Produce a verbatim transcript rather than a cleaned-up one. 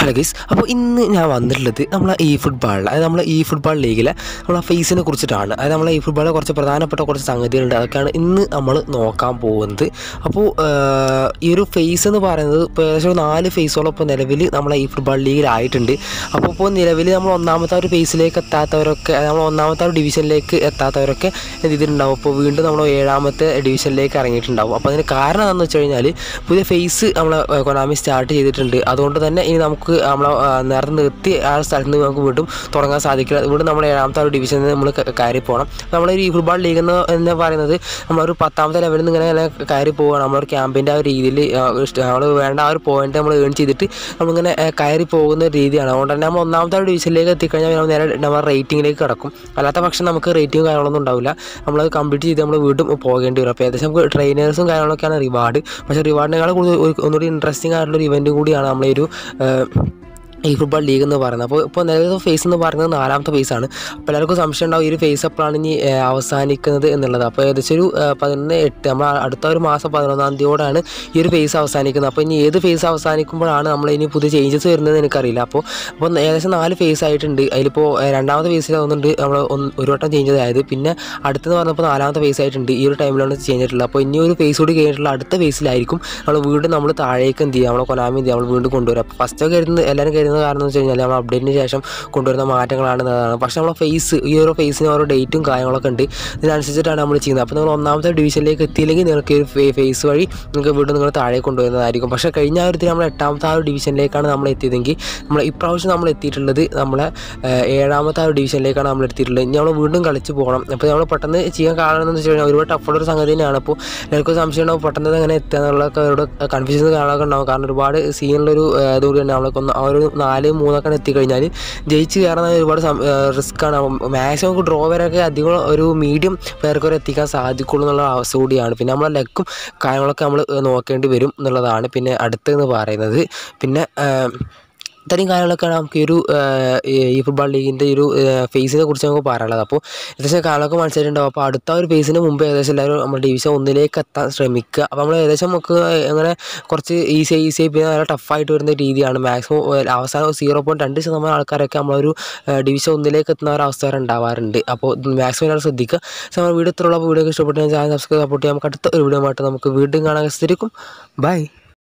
Hello guys, അപ്പോൾ ഇന്ന് ഞാൻ വന്നിട്ടുള്ളത് നമ്മൾ ഈ ഫുട്ബോളിൽ അതായത് നമ്മൾ ഈ ഫുട്ബോൾ ലീഗിലെ നമ്മൾ ഫേസിനെ കുറിച്ചിട്ടാണ്. അതായത് നമ്മൾ ഈ ഫുട്ബോളിലെ കുറച്ച് പ്രധാനപ്പെട്ട കുറച്ച് സംഗതികളുണ്ട്. അതൊക്കെയാണ് ഇന്ന് നമ്മൾ നോക്കാൻ പോകുന്നത്. അപ്പോൾ ഈ ഒരു ഫേസ് എന്ന് പറയുന്നത് ഏകദേശം നാല് ഫേസുകൾ ഇപ്പോൾ നിലവിൽ നമ്മൾ ഈ ഫുട്ബോൾ ലീഗിലായിട്ടുണ്ട്. അപ്പോൾ ഇപ്പോൾ നിലവിൽ നമ്മൾ ഒന്നാമത്തെ ഒരു ഫേസിലേക്ക് എത്താത്തവരൊക്കെ നമ്മൾ ഒന്നാമത്തെ ഒരു ഡിവിഷനിലേക്ക് എത്താത്തവരൊക്കെ ഇതിലുണ്ടാവും. അപ്പോൾ വീണ്ടും നമ്മൾ ഏഴാമത്തെ ഡിവിഷനിലേക്ക് ഇറങ്ങിയിട്ടുണ്ടാവും. അപ്പോൾ അതിന് കാരണം എന്താണെന്ന് വെച്ച് കഴിഞ്ഞാൽ പുതിയ ഫേസ് നമ്മൾ കൊനാമി സ്റ്റാർട്ട് ചെയ്തിട്ടുണ്ട്. അതുകൊണ്ട് തന്നെ ഇനി നമുക്ക് നമ്മൾ നേരത്തെ നിർത്തി ആ സ്ഥലത്ത് നിന്ന് നമുക്ക് വീണ്ടും തുടങ്ങാൻ സാധിക്കില്ല. ഇവിടെ നമ്മൾ ഏഴാമത്തെ ഒരു ഡിവിഷനിൽ നമ്മൾ കയറി പോകണം. നമ്മളൊരു ഫുട്ബോൾ ലീഗ് എന്ന് എന്ന് പറയുന്നത് നമ്മളൊരു പത്താമത്തെ ലെവലിൽ നിന്ന് ഇങ്ങനെ കയറി പോവുകയാണ്. നമ്മളൊരു ക്യാമ്പിൻ്റെ ആ ഒരു രീതിയിൽ നമ്മൾ വേണ്ട ആ ഒരു പോയിൻ്റ് നമ്മൾ ഏൺ ചെയ്തിട്ട് നമ്മളിങ്ങനെ കയറി പോകുന്ന രീതിയാണ്. അതുകൊണ്ട് തന്നെ നമ്മൾ ഒന്നാമത്തെ ഒരു ഡിവിഷനിലേക്ക് എത്തിക്കഴിഞ്ഞാൽ നമ്മൾ നേരെ നമ്മൾ റേറ്റിങ്ങിലേക്ക് കിടക്കും. അല്ലാത്ത പക്ഷം നമുക്ക് റേറ്റിംഗ് കാര്യങ്ങളൊന്നും ഉണ്ടാവില്ല. നമ്മളത് കംപ്ലീറ്റ് ചെയ്ത് നമ്മൾ വീണ്ടും പോകേണ്ടി വരും. അപ്പോൾ ഏകദേശം നമുക്ക് ട്രെയിനേഴ്സും കാര്യങ്ങളൊക്കെയാണ് റിവാർഡ്. പക്ഷേ റിവാർഡിനേക്കാൾ കൂടുതൽ ഒന്നുകൂടി ഇൻട്രസ്റ്റിംഗ് ആയിട്ടുള്ളൊരു ഇവൻറ്റും കൂടിയാണ് നമ്മളൊരു ഈ ഫുട്ബോൾ ലീഗ് എന്ന് പറയുന്നത്. അപ്പോൾ ഇപ്പോൾ നിലവിലെ ഫേസ് എന്ന് പറയുന്നത് നാലാമത്തെ ഫേസാണ്. അപ്പോൾ എല്ലാവർക്കും സംശയം ഉണ്ടാവും ഈ ഒരു ഫേസ് എപ്പോഴാണ് ഇനി അവസാനിക്കുന്നത് എന്നുള്ളത്. അപ്പോൾ ഏകദേശം ഒരു പതിനൊന്ന് എട്ട് നമ്മൾ അടുത്ത ഒരു മാസം പതിനൊന്നാം തീയതിയോടാണ് ഈ ഒരു ഫേസ് അവസാനിക്കുന്നത്. അപ്പോൾ ഇനി ഏത് ഫേസ് അവസാനിക്കുമ്പോഴാണ് നമ്മൾ ഇനി പുതിയ ചേഞ്ചസ് വരുന്നത് എനിക്കറിയില്ല. അപ്പോൾ അപ്പോൾ ഏകദേശം നാല് ഫേസ് ആയിട്ടുണ്ട്. അതിലിപ്പോൾ രണ്ടാമത്തെ ഫേസിൽ ഒന്നുണ്ട് നമ്മൾ ഒരു വട്ടം ചേഞ്ച് ആയത്, പിന്നെ അടുത്തെന്ന് പറഞ്ഞപ്പോൾ നാലാമത്തെ ഫേസ് ആയിട്ടുണ്ട്. ഈ ഒരു ടൈമിലാണ് ചേഞ്ച് ആയിട്ടുള്ളത്. അപ്പോൾ ഇനി ഒരു ഫേസ് കൂടി കഴിഞ്ഞിട്ടുള്ള അടുത്ത ഫേസിലായിരിക്കും നമ്മൾ വീണ്ടും നമ്മൾ താഴേക്ക് എന്ത് ചെയ്യുക, നമ്മൾ കൊനാമി എന്ത് ചെയ്യുക, നമ്മൾ വീണ്ടും കൊണ്ടുവരും. അപ്പോൾ ഫസ്റ്റൊക്കെ കരുതുന്നത് എല്ലാവരും കരുതുന്നത് കാരണം എന്ന് വെച്ച് കഴിഞ്ഞാൽ നമ്മൾ അപ്ഡേറ്റിന് ശേഷം കൊണ്ടുവരുന്ന മാറ്റങ്ങളാണെന്നതാണ്. പക്ഷേ നമ്മളെ ഫേസ് ഈ ഓരോ ഫേസിന് ഓരോ ഡേറ്റും കാര്യങ്ങളൊക്കെ ഉണ്ട്. ഇതിനനുസരിച്ചിട്ടാണ് നമ്മൾ ചെയ്യുന്നത്. അപ്പോൾ നിങ്ങൾ ഒന്നാമത്തെ ഡിവിഷനിലേക്ക് എത്തിയില്ലെങ്കിൽ നിങ്ങൾക്ക് ഈ ഒരു ഫേസ് വഴി നിങ്ങൾക്ക് വീണ്ടും നിങ്ങൾ താഴേക്ക് കൊണ്ടുവരുന്നതായിരിക്കും. പക്ഷേ കഴിഞ്ഞ ഒരു ഇതിൽ നമ്മൾ എട്ടാമത്തെ ആ ഒരു ഡിവിഷനിലേക്കാണ് നമ്മൾ എത്തിയതെങ്കിൽ നമ്മൾ ഇപ്രാവശ്യം നമ്മൾ എത്തിയിട്ടുള്ളത് നമ്മളെ ഏഴാമത്തെ ആ ഒരു ഡിവിഷനിലേക്കാണ് നമ്മൾ എത്തിയിട്ടുള്ളത്. ഇനി നമ്മൾ വീണ്ടും കളിച്ച് പോകണം. അപ്പോൾ നമ്മൾ പെട്ടെന്ന് ചെയ്യാൻ കാരണം എന്ന് വെച്ച് കഴിഞ്ഞാൽ ഒരുപാട് ടഫുള്ളൊരു സംഗതി തന്നെയാണ്. അപ്പോൾ എല്ലാവർക്കും സംശയം ഉണ്ടാവും പെട്ടെന്ന് അങ്ങനെ എത്തുക എന്നുള്ളതൊക്കെ അവരുടെ കൺഫ്യൂഷൻ കാര്യങ്ങളൊക്കെ ഉണ്ടാകും. കാരണം ഒരുപാട് സീനുള്ളൊരു ഇതുകൂടി തന്നെ നമ്മളൊക്കെ ആ ഒരു നാല് മൂന്നൊക്കെ എത്തിക്കഴിഞ്ഞാൽ ജയിച്ച് കയറാൻ ഒരുപാട് റിസ്ക്കാണ്. മാക്സിമം ഡ്രോ വരെയൊക്കെ അധികം ഒരു മീഡിയം പേർക്ക് വരെ എത്തിക്കാൻ സാധിക്കുള്ളൂ എന്നുള്ള അവസ്ഥ കൂടിയാണ്. പിന്നെ നമ്മളെ ലക്കും കാര്യങ്ങളൊക്കെ നമ്മൾ നോക്കേണ്ടി വരും എന്നുള്ളതാണ് പിന്നെ അടുത്തെന്ന് പറയുന്നത്. പിന്നെ ഇത്രയും കാര്യങ്ങളൊക്കെയാണ് നമുക്ക് ഈ ഒരു ഈ ഫുട്ബോൾ ലീഗിൻ്റെ ഒരു ഫേസിനെ കുറിച്ച് നമുക്ക് പറയാനുള്ളത്. അപ്പോൾ ഏകദേശം കാര്യങ്ങളൊക്കെ മനസ്സിലായിട്ടുണ്ടാവും. അപ്പോൾ അടുത്ത ഒരു ഫേസിന് മുമ്പ് ഏകദേശം എല്ലാവരും നമ്മുടെ ഡിവിഷൻ ഒന്നിലേക്ക് എത്താൻ ശ്രമിക്കുക. അപ്പോൾ നമ്മൾ ഏകദേശം നമുക്ക് അങ്ങനെ കുറച്ച് ഈസിയായി ഈസിയായി പിന്നെ നല്ല ടഫായിട്ട് വരുന്ന രീതിയാണ്. മാക്സിമം അവസാനം സീറോ പോയിൻറ്റ് രണ്ട് ശതമാനം ആൾക്കാരൊക്കെ നമ്മളൊരു ഡിവിഷൻ ഒന്നിലേക്ക് എത്തുന്ന ഒരു അവസ്ഥ വരെ ഉണ്ടാവാറുണ്ട്. അപ്പോൾ മാക്സിമം എല്ലാവരും ശ്രദ്ധിക്കുക. നമ്മുടെ വീഡിയോ ഇത്രയുള്ള വീഡിയോ ഇഷ്ടപ്പെട്ടു ചാനൽ സബ്സ്ക്രൈബ് സപ്പോർട്ട് ചെയ്യാം. നമുക്ക് അടുത്ത ഒരു വീഡിയോ ആയിട്ട് നമുക്ക് വീണ്ടും കാണാൻ ശ്രമിക്കും. ബൈ.